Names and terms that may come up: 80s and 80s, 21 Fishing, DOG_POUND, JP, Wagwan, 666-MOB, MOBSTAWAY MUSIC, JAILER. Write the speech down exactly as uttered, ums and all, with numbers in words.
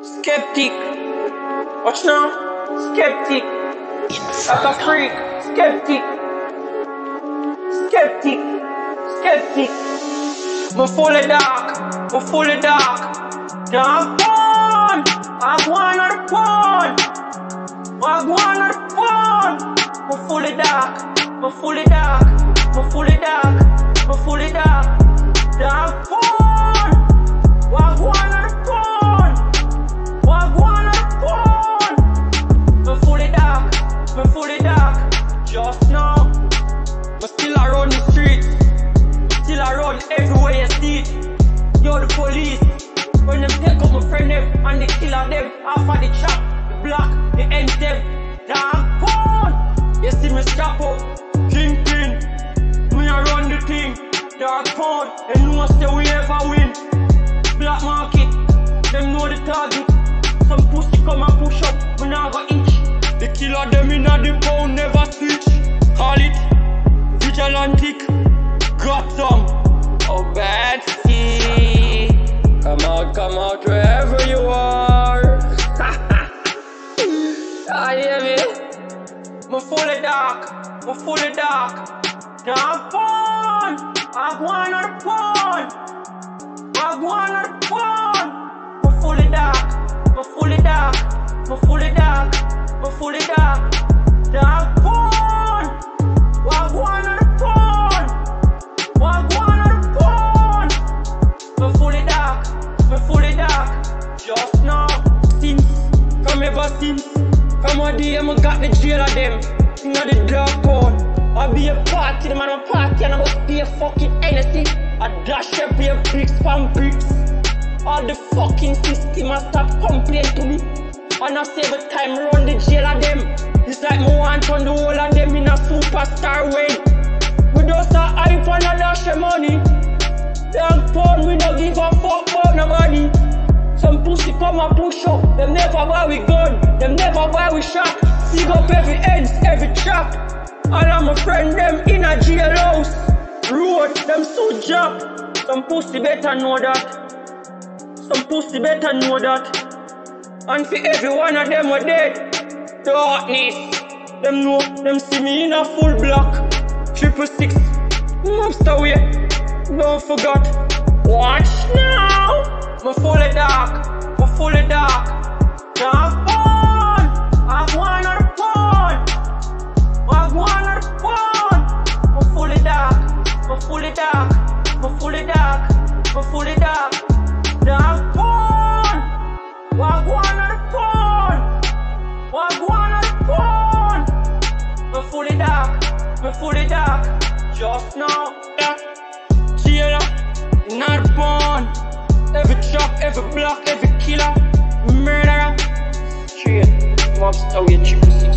Skeptic. Watch now. Skeptic. That's a freak. Skeptic. Skeptic. Skeptic. I'm full of dark. I'm full of dark. Now I'm born. I'm one or born. I'm one or born. I'm full of dark. I'm full of dark. I'm full of dark. I'm full of dark. Now I'm born. I'm one or just now, but still around the streets, still around everywhere you see it. Yo, the police, when them take up my friend them, and they kill them, half of the trap, the block, they end them. Damn pound, you see me strap up, king pin, me I run the thing. Dark pound, and no one say we ever win. Black market, them know the target. Some pussy come and push up, we now go inch. The killer them in a the pound, never switch. Call it vigilantic. Got some. Oh bad see. Come out, come out wherever you are. I hear me. I'm full of dark. I'm full of dark. I'm born. I'm one or born. I'm one or born. I'm full of dark. I'm full of dark. I'm full of dark. I'm full of dark, dark porn. Wag one or porn. Wag one or porn. I'm full of dark, I'm full of dark. Just now, since, come ever since. Come on day, I'ma got the jail of them. You know the dark porn. I be a party, the man a party, and I must be a fucking N S C. I dash up be a bricks, spam bricks. All the fucking system I stop complaining to me. And I save a time run the jail of them. It's like me want on the whole of them in a superstar way. We just a hype and a dash of money. Damn porn, we don't give a fuck about nobody. Some pussy come and push up. Them never buy we gun, them never buy we shot. Dig up every ends, every trap. All of my friend them in a jail house. Road, them so jump. Some pussy better know that. Some pussy better know that. And for every one of them are dead. Darkness. Them know, them see me in a full block. Triple six. Monster way. Don't forget. Watch now. I'm full of dark. I'm full of dark. Dark porn. I'm one or porn. I'm one or porn. I'm full of dark. I'm full of dark. I'm full of dark. I'm full of dark. Dark porn. Wagwan or porn, wagwan or porn. Me fully dark, me fully dark. Just now, jailer, not born. Every trap, every block, every killer, murderer. Straight mobster, we a triple C.